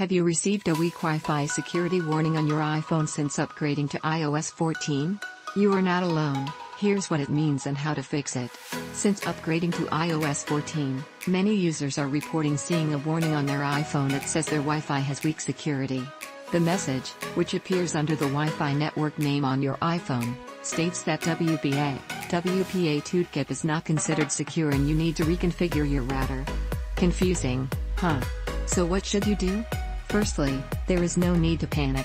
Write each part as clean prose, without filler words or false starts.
Have you received a weak Wi-Fi security warning on your iPhone since upgrading to iOS 14? You are not alone. Here's what it means and how to fix it. Since upgrading to iOS 14, many users are reporting seeing a warning on their iPhone that says their Wi-Fi has weak security. The message, which appears under the Wi-Fi network name on your iPhone, states that WPA3 TKIP is not considered secure and you need to reconfigure your router. Confusing, huh? So what should you do? Firstly, there is no need to panic.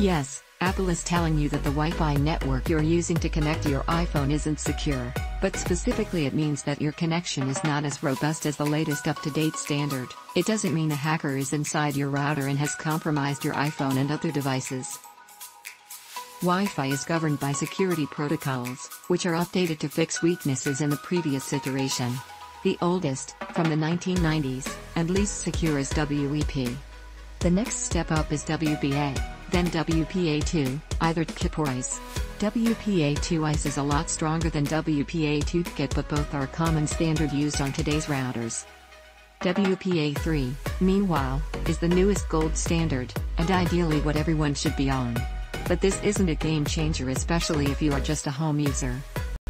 Yes, Apple is telling you that the Wi-Fi network you're using to connect to your iPhone isn't secure, but specifically it means that your connection is not as robust as the latest up-to-date standard. It doesn't mean a hacker is inside your router and has compromised your iPhone and other devices. Wi-Fi is governed by security protocols, which are updated to fix weaknesses in the previous iteration. The oldest, from the 1990s, and least secure is WEP. The next step up is WPA, then WPA2, either TKIP or ICE. WPA2 ICE is a lot stronger than WPA2 TKIP, but both are a common standard used on today's routers. WPA3, meanwhile, is the newest gold standard, and ideally what everyone should be on. But this isn't a game changer, especially if you are just a home user.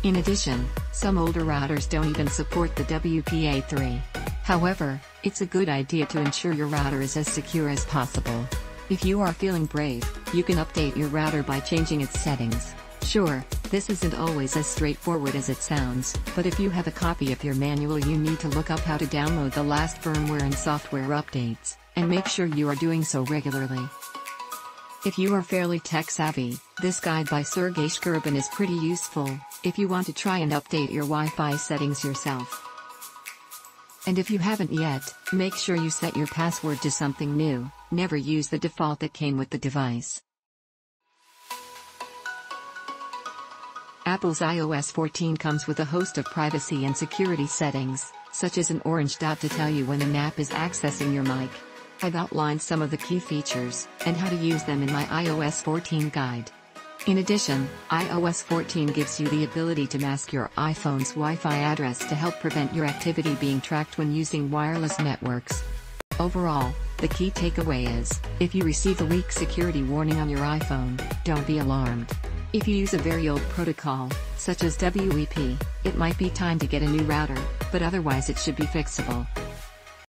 In addition, some older routers don't even support the WPA3. However, it's a good idea to ensure your router is as secure as possible. If you are feeling brave, you can update your router by changing its settings. Sure, this isn't always as straightforward as it sounds, but if you have a copy of your manual, you need to look up how to download the last firmware and software updates, and make sure you are doing so regularly. If you are fairly tech-savvy, this guide by Sergey Shcherban is pretty useful, if you want to try and update your Wi-Fi settings yourself. And if you haven't yet, make sure you set your password to something new. Never use the default that came with the device. Apple's iOS 14 comes with a host of privacy and security settings, such as an orange dot to tell you when an app is accessing your mic. I've outlined some of the key features, and how to use them in my iOS 14 guide. In addition, iOS 14 gives you the ability to mask your iPhone's Wi-Fi address to help prevent your activity being tracked when using wireless networks. Overall, the key takeaway is, if you receive a weak security warning on your iPhone, don't be alarmed. If you use a very old protocol, such as WEP, it might be time to get a new router, but otherwise it should be fixable.